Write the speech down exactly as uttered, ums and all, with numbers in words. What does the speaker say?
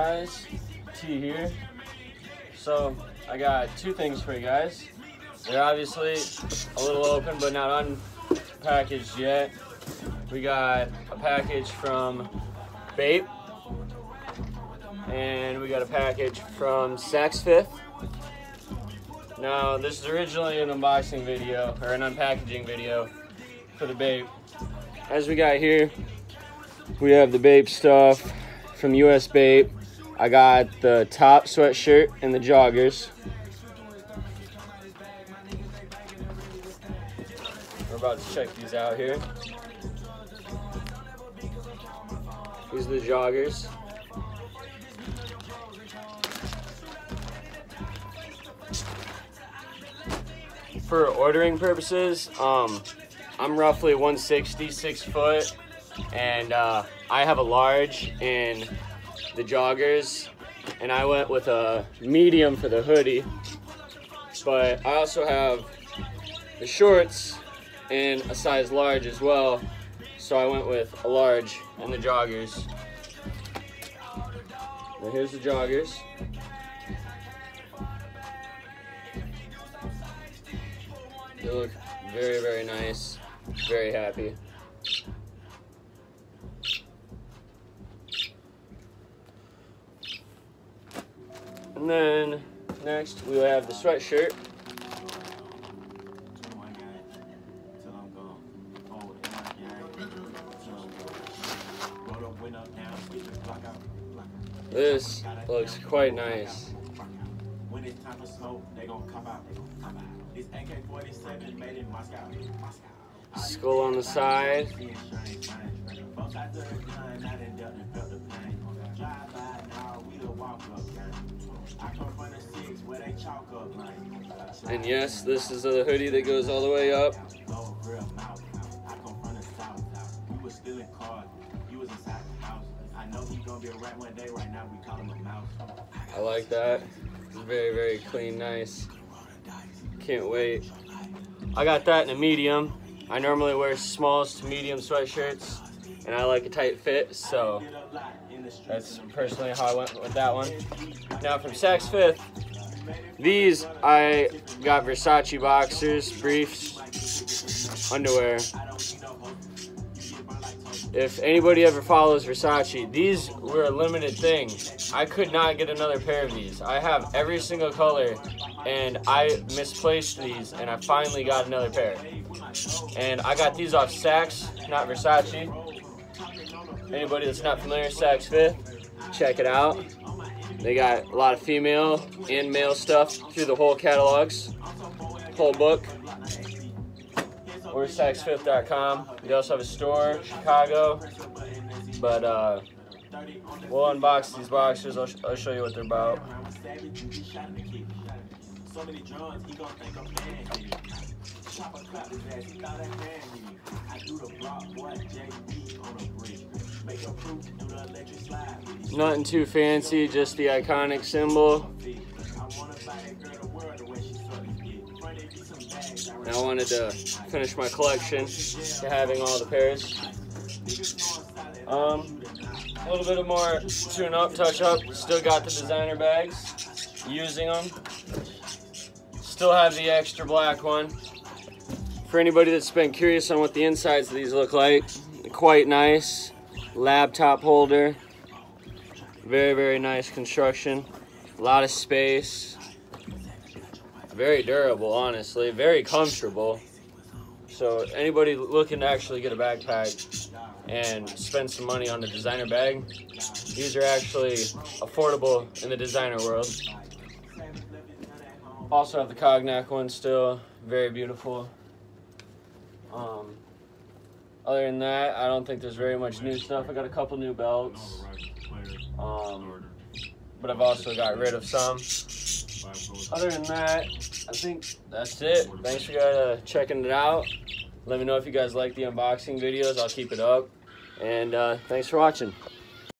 guys, T here. So I got two things for you guys. They're obviously a little open but not unpackaged yet. We got a bathing Ape, and we got a package from Saks Fifth. Now this is originally an unboxing video or an unpackaging video for the Bape. As we got here, we have the Bape stuff from U S Bape. I got the top sweatshirt and the joggers. We're about to check these out here. These are the joggers. For ordering purposes, um, I'm roughly one sixty, six foot, and uh, I have a large in the joggers, and I went with a medium for the hoodie, but I also have the shorts in a size large as well, so I went with a large in the joggers. Now here's the joggers. They look very, very nice. Very happy. And then next we have the sweatshirt. This looks quite nice. When it's time to smoke, they gonna come out. It's A K forty-seven made in Moscow. Skull on the side. And yes, this is a hoodie that goes all the way up. I like that. It's very, very clean, nice. Can't wait. I got that in a medium. I normally wear smalls to medium sweatshirts, and I like a tight fit, so that's personally how I went with that one. Now from Saks Fifth, these I got Versace boxers, briefs, underwear. If anybody ever follows Versace, these were a limited thing. I could not get another pair of these. I have every single color, and I misplaced these, and I finally got another pair. And I got these off Saks, not Versace. Anybody that's not familiar with Saks Fifth, check it out. They got a lot of female and male stuff through the whole catalogs, whole book. Or Saks Fifth dot com. We also have a store, Chicago. But uh, we'll unbox these boxers. I'll, sh I'll show you what they're about. Nothing too fancy, just the iconic symbol. And I wanted to finish my collection to having all the pairs. Um, a little bit of more tune up, touch up. Still got the designer bags, using them. Still have the extra black one. For anybody that's been curious on what the insides of these look like, quite nice. Laptop holder, very, very nice construction. A lot of space. Very durable, honestly, very comfortable. So anybody looking to actually get a backpack and spend some money on the designer bag, these are actually affordable in the designer world. Also have the cognac one still, very beautiful. Um, other than that, I don't think there's very much new stuff. I got a couple new belts, um, but I've also got rid of some. Other than that, I think that's it. Thanks for uh, checking it out. Let me know if you guys like the unboxing videos. I'll keep it up. And uh, thanks for watching.